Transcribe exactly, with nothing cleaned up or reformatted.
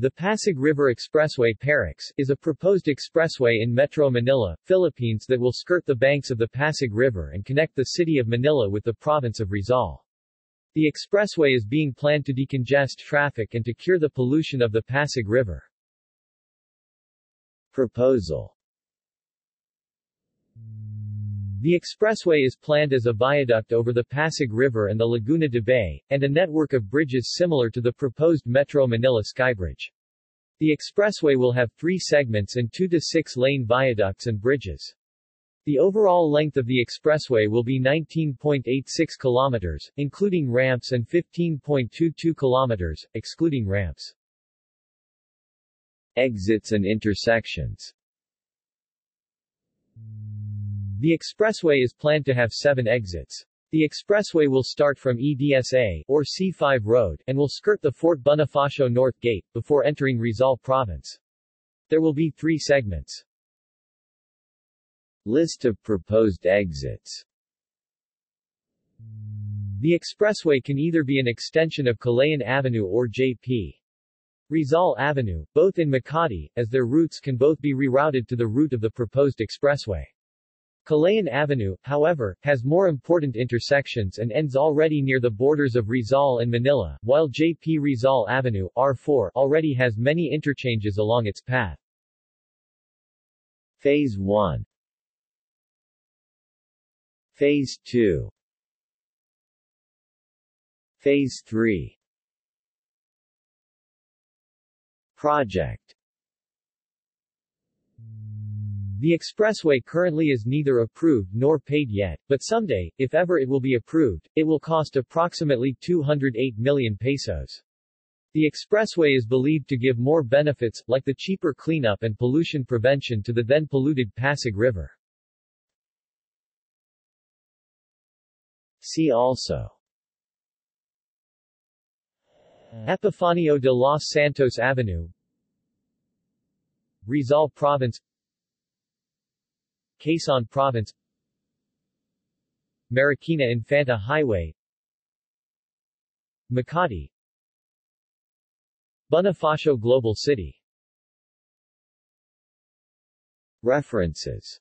The Pasig River Expressway P R E X is a proposed expressway in Metro Manila, Philippines that will skirt the banks of the Pasig River and connect the city of Manila with the province of Rizal. The expressway is being planned to decongest traffic and to cure the pollution of the Pasig River. Proposal. The expressway is planned as a viaduct over the Pasig River and the Laguna de Bay, and a network of bridges similar to the proposed Metro Manila Skybridge. The expressway will have three segments and two to six lane viaducts and bridges. The overall length of the expressway will be nineteen point eight six kilometers, including ramps, and fifteen point two two kilometers, excluding ramps. Exits and intersections. The expressway is planned to have seven exits. The expressway will start from E D S A, or C five Road, and will skirt the Fort Bonifacio North Gate, before entering Rizal Province. There will be three segments. List of proposed exits. The expressway can either be an extension of Kalayaan Avenue or J P Rizal Avenue, both in Makati, as their routes can both be rerouted to the route of the proposed expressway. Kalayaan Avenue, however, has more important intersections and ends already near the borders of Rizal and Manila, while J P Rizal Avenue R four already has many interchanges along its path. Phase one. Phase two. Phase three. Project. The expressway currently is neither approved nor paid yet, but someday, if ever it will be approved, it will cost approximately two hundred eight million pesos. The expressway is believed to give more benefits, like the cheaper cleanup and pollution prevention to the then-polluted Pasig River. See also: Epifanio de los Santos Avenue, Rizal Province, Quezon Province, Marikina Infanta Highway, Makati, Bonifacio Global City. References.